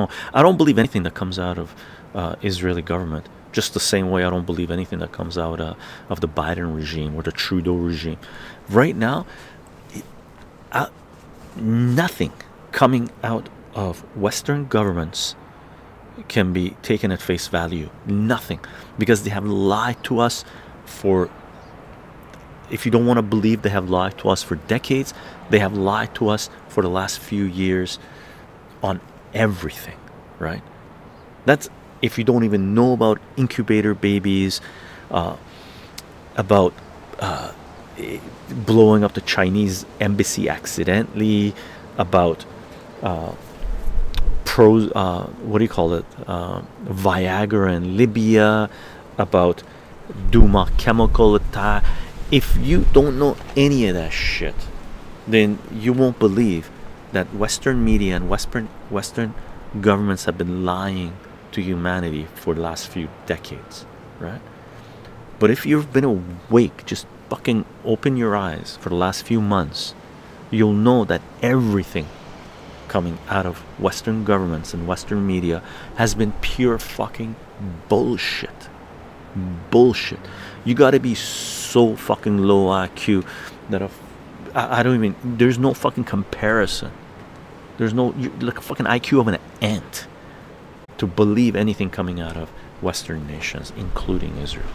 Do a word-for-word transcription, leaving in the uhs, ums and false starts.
know. I don't believe anything that comes out of uh, Israeli government. Just the same way I don't believe anything that comes out uh, of the Biden regime or the Trudeau regime. Right now, it, uh, nothing coming out of Western governments can be taken at face value. Nothing. Because they have lied to us for, if you don't want to believe, they have lied to us for decades. They have lied to us for the last few years on everything, right? That's if you don't even know about incubator babies, uh, about uh, blowing up the Chinese embassy accidentally, about uh, pro, uh, what do you call it, uh, Viagra in Libya, about Douma chemical attack. If you don't know any of that shit, then you won't believe that Western media and Western Western governments have been lying to humanity for the last few decades, right? But if you've been awake, just fucking open your eyes for the last few months, you'll know that everything coming out of Western governments and Western media has been pure fucking bullshit. Bullshit. You got to be so fucking low I Q that a, I, I don't even, there's no fucking comparison. There's no, you, like a fucking I Q of an ant to believe anything coming out of Western nations, including Israel.